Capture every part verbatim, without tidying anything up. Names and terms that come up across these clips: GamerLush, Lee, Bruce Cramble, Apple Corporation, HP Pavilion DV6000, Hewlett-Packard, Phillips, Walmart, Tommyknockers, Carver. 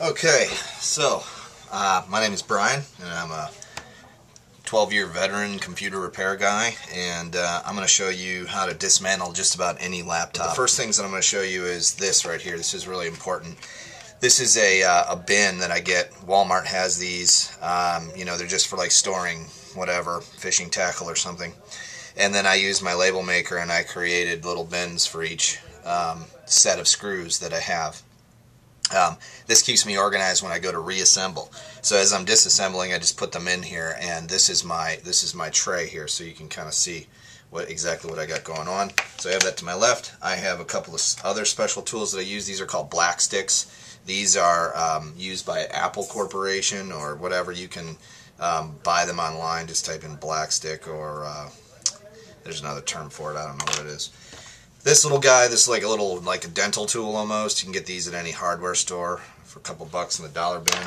Okay, so uh, my name is Brian, and I'm a twelve year veteran computer repair guy, and uh, I'm going to show you how to dismantle just about any laptop. The first things that I'm going to show you is this right here. This is really important. This is a, uh, a bin that I get. Walmart has these. Um, you know, they're just for like storing whatever, fishing tackle or something. And then I use my label maker and I created little bins for each um, set of screws that I have. Um, this keeps me organized when I go to reassemble. So as I'm disassembling, I just put them in here, and this is my this is my tray here, so you can kind of see what exactly what I got going on. So I have that to my left. I have a couple of other special tools that I use. These are called black sticks. These are um, used by Apple Corporation or whatever. You can um, buy them online. Just type in black stick, or uh, there's another term for it. I don't know what it is. This little guy, this is like a little, like a dental tool almost. You can get these at any hardware store for a couple bucks in the dollar bin.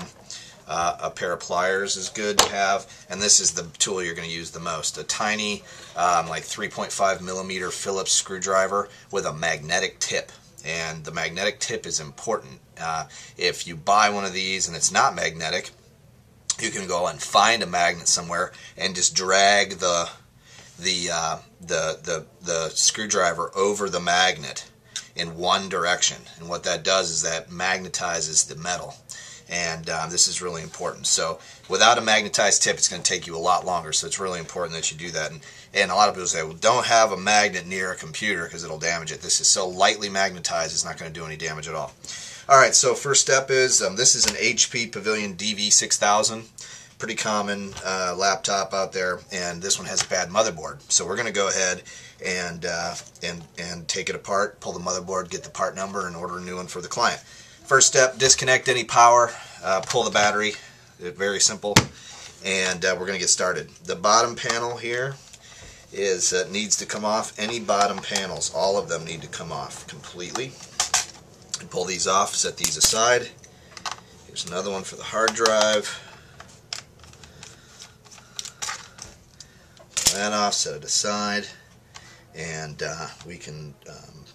Uh, a pair of pliers is good to have, and this is the tool you're going to use the most. A tiny, um, like three point five millimeter Phillips screwdriver with a magnetic tip, and the magnetic tip is important. Uh, if you buy one of these and it's not magnetic, you can go and find a magnet somewhere and just drag the the uh, the the the screwdriver over the magnet in one direction, and what that does is that magnetizes the metal, and uh, this is really important. So without a magnetized tip, it's going to take you a lot longer, so it's really important that you do that. And, and a lot of people say, well, don't have a magnet near a computer because it'll damage it. This is so lightly magnetized, it's not going to do any damage at all. Alright, so first step is, um, this is an H P Pavilion D V six thousand. Pretty common uh, laptop out there, and this one has a bad motherboard. So we're going to go ahead and uh, and and take it apart, pull the motherboard, get the part number, and order a new one for the client. First step: disconnect any power, uh, pull the battery. Very simple, and uh, we're going to get started. The bottom panel here is uh, needs to come off. Any bottom panels, all of them need to come off completely. Pull these off. Set these aside. Here's another one for the hard drive. That off, set it aside, and uh, we can um,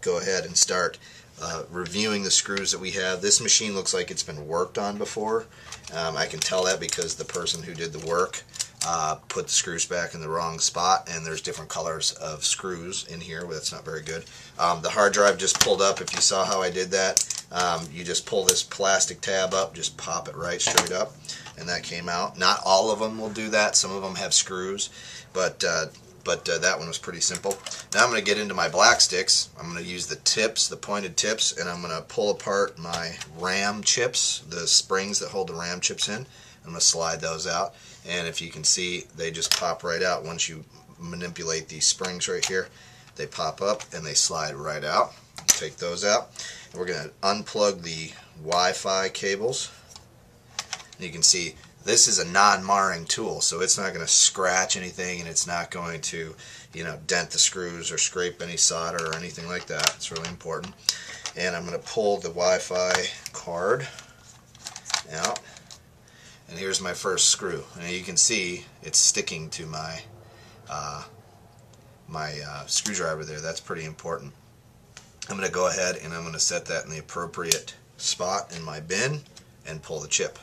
go ahead and start uh, reviewing the screws that we have. This machine looks like it's been worked on before. Um, I can tell that because the person who did the work uh, put the screws back in the wrong spot, and there's different colors of screws in here. Well, that's not very good. Um, the hard drive just pulled up. If you saw how I did that, um, you just pull this plastic tab up, just pop it right straight up. And that came out. Not all of them will do that. Some of them have screws, but uh, but uh, that one was pretty simple. Now I'm going to get into my black sticks. I'm going to use the tips, the pointed tips, and I'm going to pull apart my RAM chips, the springs that hold the RAM chips in. I'm going to slide those out, and if you can see, they just pop right out. Once you manipulate these springs right here, they pop up and they slide right out. Take those out. And we're going to unplug the Wi-Fi cables. You can see this is a non-marring tool, so it's not going to scratch anything, and it's not going to, you know, dent the screws or scrape any solder or anything like that. It's really important. And I'm going to pull the Wi-Fi card out, and here's my first screw. And you can see it's sticking to my uh, my uh, screwdriver there. That's pretty important. I'm going to go ahead and I'm going to set that in the appropriate spot in my bin and pull the chip.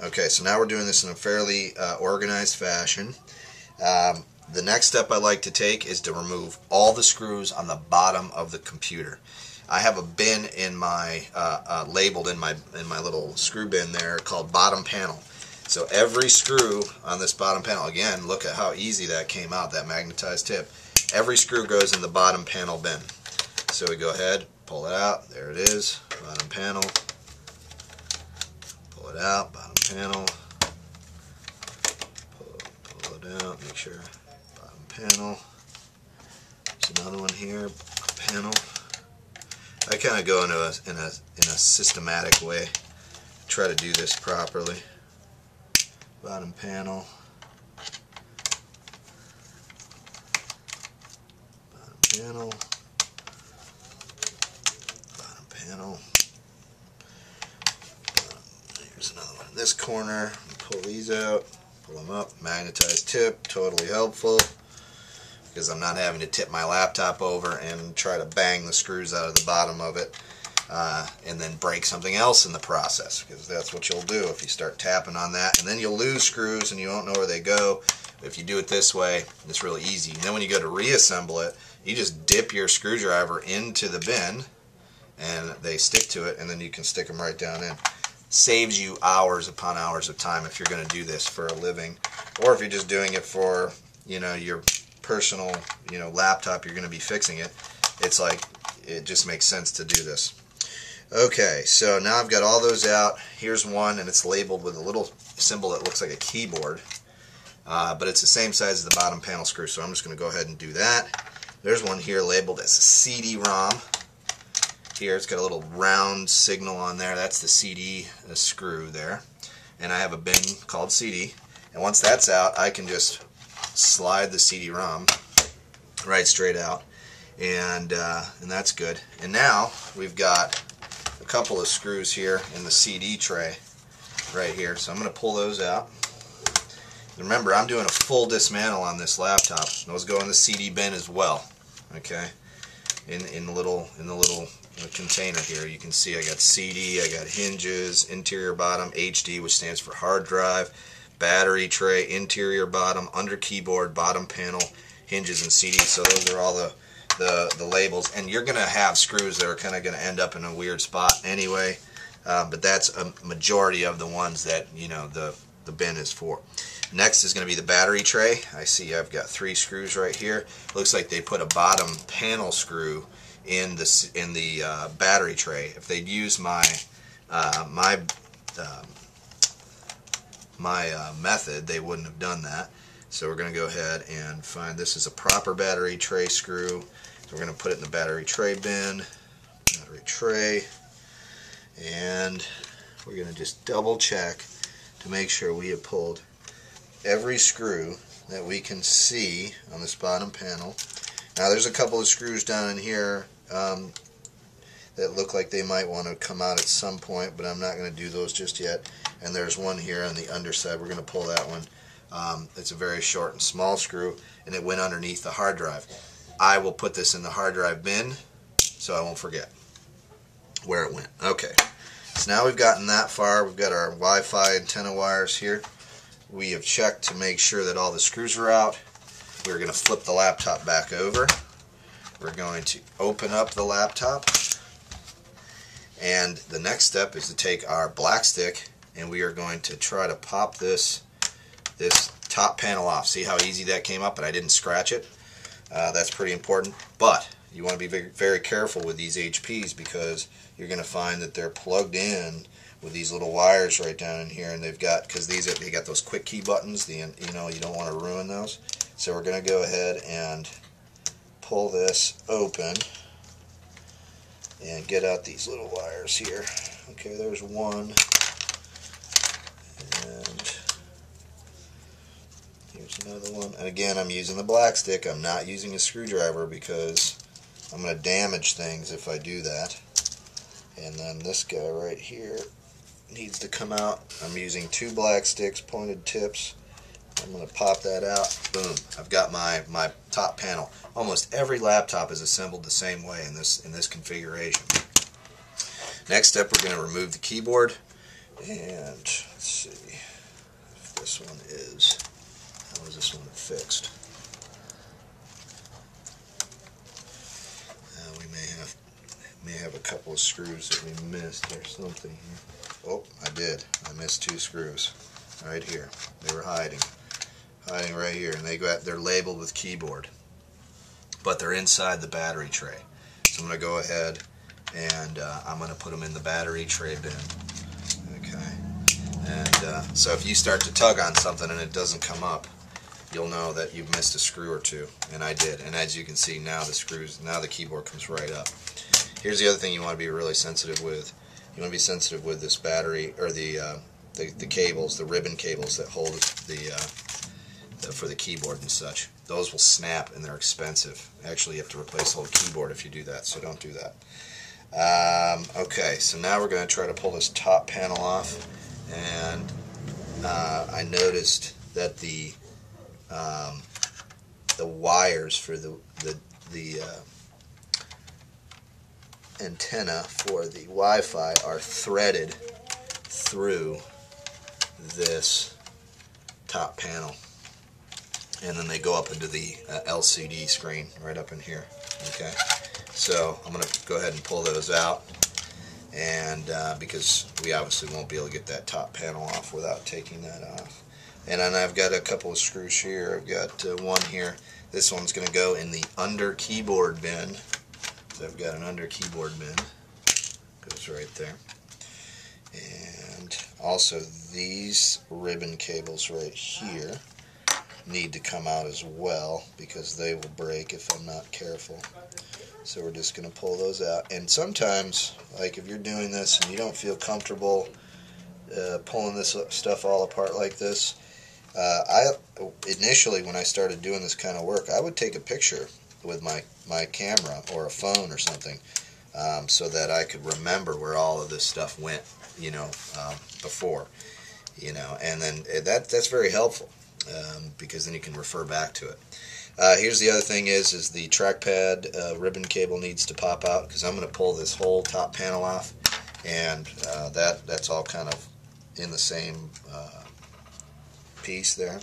Okay, so now we're doing this in a fairly uh, organized fashion. Um, the next step I like to take is to remove all the screws on the bottom of the computer. I have a bin in my uh, uh, labeled in my in my little screw bin there called bottom panel. So every screw on this bottom panel, again, look at how easy that came out, that magnetized tip. Every screw goes in the bottom panel bin. So we go ahead, pull it out. There it is, bottom panel. Pull it out, bottom panel, pull, pull it out, make sure, bottom panel, there's another one here, panel. I kind of go into a, in, a, in a systematic way, try to do this properly, bottom panel, bottom panel, bottom panel. There's another one in this corner. Pull these out, pull them up. Magnetized tip, totally helpful because I'm not having to tip my laptop over and try to bang the screws out of the bottom of it. uh, and then break something else in the process, because that's what you'll do if you start tapping on that, and then you'll lose screws and you won't know where they go. If you do it this way, it's really easy. And then when you go to reassemble it, you just dip your screwdriver into the bin and they stick to it, and then you can stick them right down in. Saves you hours upon hours of time if you're going to do this for a living, or if you're just doing it for, you know, your personal, you know, laptop, you're going to be fixing it. It's like, it just makes sense to do this. Okay, so now I've got all those out. Here's one, and it's labeled with a little symbol that looks like a keyboard. Uh, but it's the same size as the bottom panel screw, so I'm just going to go ahead and do that. There's one here labeled as a C D ROM. Here it's got a little round signal on there. That's the C D the screw there. And I have a bin called C D. And once that's out, I can just slide the C D ROM right straight out. And, uh, and that's good. And now we've got a couple of screws here in the C D tray right here. So I'm going to pull those out. Remember, I'm doing a full dismantle on this laptop. Those go in the C D bin as well, okay? In in the little in the little container here, you can see I got C D, I got hinges, interior bottom, H D, which stands for hard drive, battery tray, interior bottom, under keyboard, bottom panel, hinges, and C D. So those are all the the, the labels, and you're gonna have screws that are kind of gonna end up in a weird spot anyway. Uh, but that's a majority of the ones that, you know, the the bin is for. Next is going to be the battery tray. I see I've got three screws right here. Looks like they put a bottom panel screw in the in the uh, battery tray. If they'd use my uh, my uh, my uh, method, they wouldn't have done that. So we're going to go ahead and find, this is a proper battery tray screw. So we're going to put it in the battery tray bin, battery tray, and we're going to just double check to make sure we have pulled every screw that we can see on this bottom panel. Now there's a couple of screws down in here um, that look like they might want to come out at some point, but I'm not going to do those just yet. And there's one here on the underside. We're going to pull that one. Um, it's a very short and small screw, and it went underneath the hard drive. I will put this in the hard drive bin so I won't forget where it went. Okay, so now we've gotten that far. We've got our Wi-Fi antenna wires here. We have checked to make sure that all the screws are out. We're going to flip the laptop back over. We're going to open up the laptop. And the next step is to take our black stick, and we are going to try to pop this, this top panel off. See how easy that came up, and I didn't scratch it? Uh, that's pretty important. But you want to be very, very careful with these H Ps, because you're going to find that they're plugged in with these little wires right down in here, and they've got, because these are, they got those quick key buttons, the, you know, you don't want to ruin those. So we're going to go ahead and pull this open and get out these little wires here. Okay, there's one, and here's another one. And again, I'm using the black stick. I'm not using a screwdriver because I'm going to damage things if I do that. And then this guy right here needs to come out. I'm using two black sticks, pointed tips. I'm going to pop that out. Boom. I've got my, my top panel. Almost every laptop is assembled the same way in this, in this configuration. Next step, we're going to remove the keyboard. And let's see if this one is, how is this one fixed? Uh, we may have, may have a couple of screws that we missed or something here. Oh, I did. I missed two screws right here. They were hiding, hiding right here, and they got, they're labeled with keyboard, but they're inside the battery tray. So I'm going to go ahead and uh, I'm going to put them in the battery tray bin. Okay. And uh, so if you start to tug on something and it doesn't come up, you'll know that you've missed a screw or two, and I did. And as you can see, now the screws, now the keyboard comes right up. Here's the other thing you want to be really sensitive with. You want to be sensitive with this battery, or the uh, the, the cables, the ribbon cables that hold the, uh, the for the keyboard and such. Those will snap, and they're expensive. Actually, you have to replace the whole keyboard if you do that, so don't do that. Um, okay, so now we're going to try to pull this top panel off, and uh, I noticed that the um, the wires for the the the uh, antenna for the Wi-Fi are threaded through this top panel, and then they go up into the uh, L C D screen right up in here. Okay, so I'm going to go ahead and pull those out, and uh, because we obviously won't be able to get that top panel off without taking that off. And then I've got a couple of screws here. I've got uh, one here. This one's going to go in the under keyboard bin. So I've got an under keyboard bin. Goes right there. And also these ribbon cables right here need to come out as well, because they will break if I'm not careful. So we're just going to pull those out. And sometimes, like if you're doing this and you don't feel comfortable uh, pulling this stuff all apart like this, uh, I initially when I started doing this kind of work, I would take a picture with my, my camera or a phone or something, um, so that I could remember where all of this stuff went, you know, um, before, you know, and then that that's very helpful. Um, because then you can refer back to it. Uh, here's the other thing is, is the trackpad uh, ribbon cable needs to pop out, because I'm going to pull this whole top panel off, and uh, that, that's all kind of in the same uh, piece there.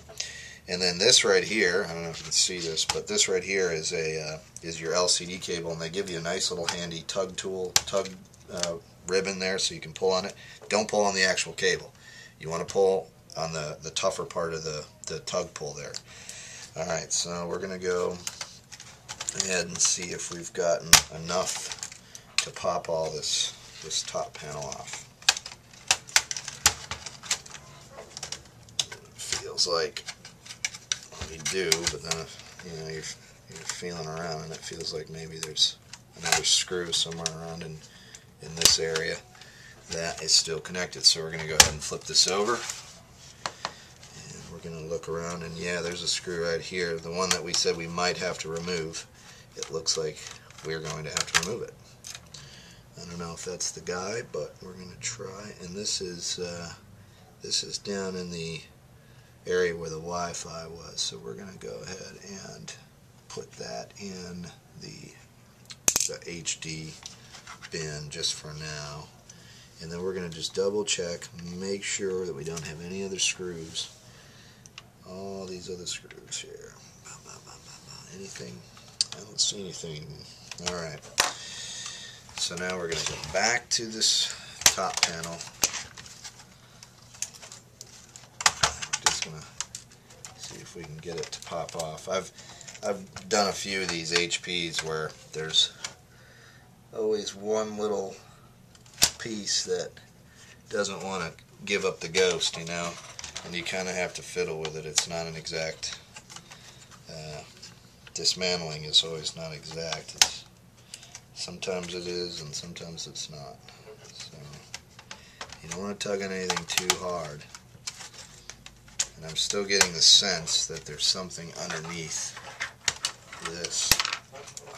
And then this right here, I don't know if you can see this, but this right here is a uh, is your L C D cable, and they give you a nice little handy tug tool, tug uh, ribbon there so you can pull on it. Don't pull on the actual cable. You want to pull on the, the tougher part of the, the tug pull there. Alright, so we're going to go ahead and see if we've gotten enough to pop all this, this top panel off. It feels like we do, but then if, you know, you're, you're feeling around and it feels like maybe there's another screw somewhere around in, in this area that is still connected. So we're going to go ahead and flip this over. Going to look around, and yeah, there's a screw right here, the one that we said we might have to remove. It looks like we're going to have to remove it. I don't know if that's the guy, but we're going to try. And this is uh, this is down in the area where the Wi-Fi was, so we're going to go ahead and put that in the, the H D bin just for now, and then we're going to just double check, make sure that we don't have any other screws. All these other screws here. Anything? I don't see anything. Alright. So now we're going to go back to this top panel. I'm just going to see if we can get it to pop off. I've I've done a few of these H Ps where there's always one little piece that doesn't want to give up the ghost, you know. And you kind of have to fiddle with it. It's not an exact uh, dismantling is always not exact. It's, sometimes it is and sometimes it's not. So you don't want to tug on anything too hard. And I'm still getting the sense that there's something underneath this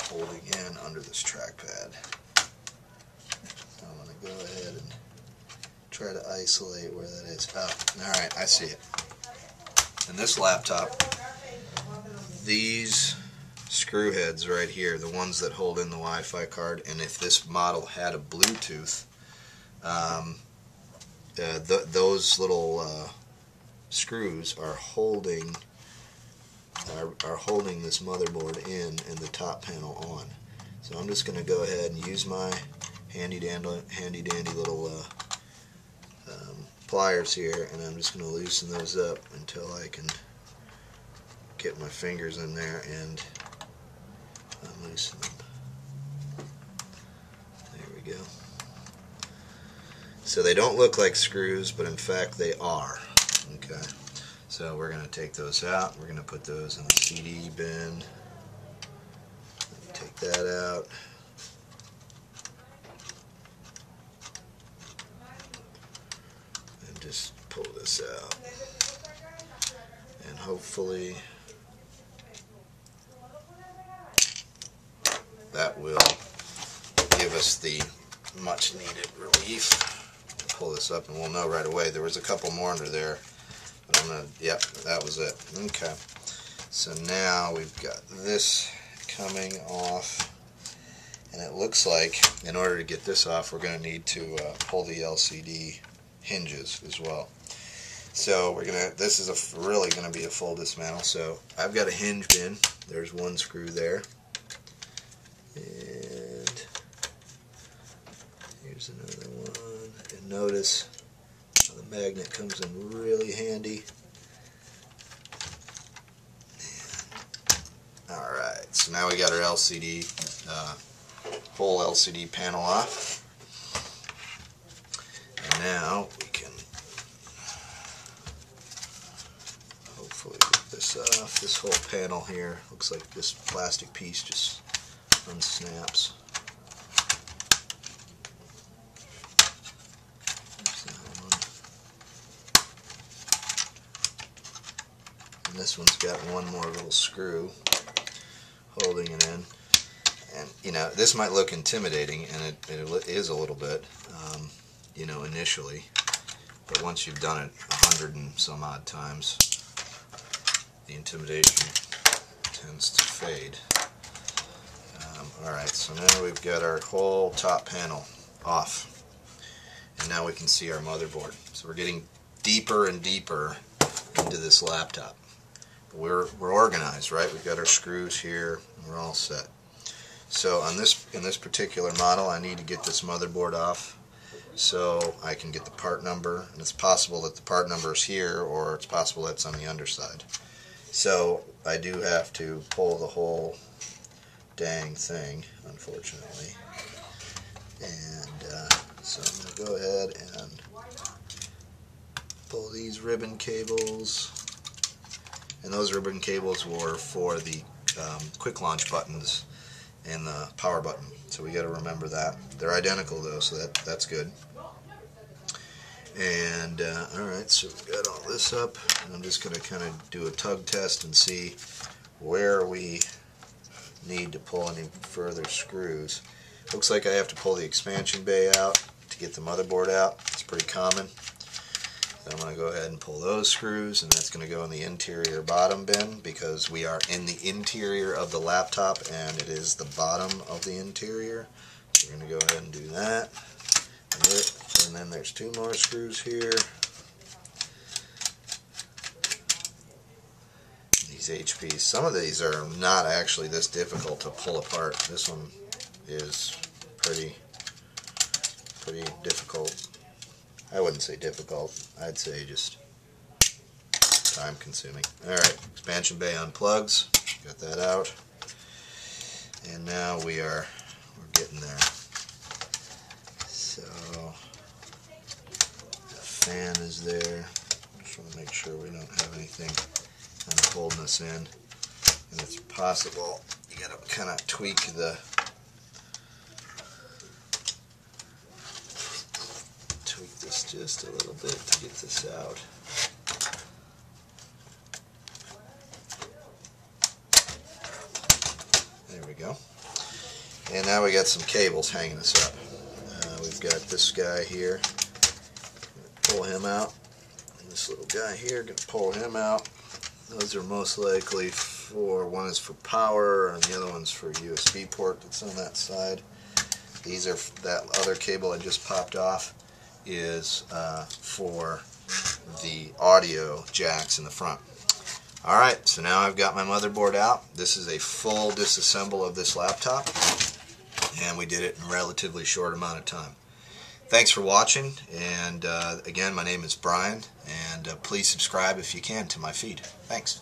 holding in under this trackpad. So I'm going to go ahead and try to isolate where that is. Oh, alright, I see it. In this laptop, these screw heads right here, the ones that hold in the Wi-Fi card, and if this model had a Bluetooth, um, uh, th those little uh, screws are holding are, are holding this motherboard in and the top panel on. So I'm just going to go ahead and use my handy dandy, handy dandy little uh, Um, pliers here, and I'm just going to loosen those up until I can get my fingers in there and unloosen them. There we go. So they don't look like screws, but in fact they are. Okay. So we're going to take those out. We're going to put those in the C D bin. Take that out. Just pull this out, and hopefully that will give us the much needed relief. Pull this up and we'll know right away. There was a couple more under there, but I'm gonna, yep, that was it. Okay, so now we've got this coming off. And it looks like in order to get this off, we're going to need to uh, pull the L C D hinges as well. So we're gonna. This is a, really going to be a full dismantle. So I've got a hinge bin. There's one screw there, and here's another one. And notice how the magnet comes in really handy. All right. So now we got our L C D, uh, whole L C D panel off, and now we can. Hopefully get this off. This whole panel here looks like this plastic piece just unsnaps. There's that one. And this one's got one more little screw holding it in. And you know, this might look intimidating, and it, it is a little bit, um, you know, initially. But once you've done it a hundred and some odd times, the intimidation tends to fade. Um, Alright, so now we've got our whole top panel off. And now we can see our motherboard. So we're getting deeper and deeper into this laptop. But we're, we're organized, right? We've got our screws here, and we're all set. So on this, in this particular model, I need to get this motherboard off so I can get the part number. And it's possible that the part number is here, or it's possible that's on the underside. So I do have to pull the whole dang thing, unfortunately. And uh, so I'm going to go ahead and pull these ribbon cables. And those ribbon cables were for the um, quick launch buttons and the power button. So we got to remember that. They're identical though, so that, that's good. And uh, alright, so we've got all this up, and I'm just going to kind of do a tug test and see where we need to pull any further screws. Looks like I have to pull the expansion bay out to get the motherboard out. It's pretty common. Then I'm going to go ahead and pull those screws, and that's going to go in the interior bottom bin, because we are in the interior of the laptop and it is the bottom of the interior. So we're going to go ahead and do that. And it, And then there's two more screws here. These H Ps, some of these are not actually this difficult to pull apart. This one is pretty, pretty difficult. I wouldn't say difficult. I'd say just time consuming. All right, expansion bay unplugs. Got that out. And now we are, we're getting there. So fan is there. Just want to make sure we don't have anything kind of holding us in. And it's possible you got to kind of tweak the tweak this just a little bit to get this out. There we go. And now we got some cables hanging us up. Uh, we've got this guy here. Pull him out, and this little guy here, gonna pull him out. Those are most likely for, one is for power and the other one's for U S B port that's on that side. These are, that other cable I just popped off is uh, for the audio jacks in the front. Alright, so now I've got my motherboard out. This is a full disassemble of this laptop, and we did it in a relatively short amount of time. Thanks for watching, and uh, again, my name is Brian, and uh, please subscribe if you can to my feed. Thanks.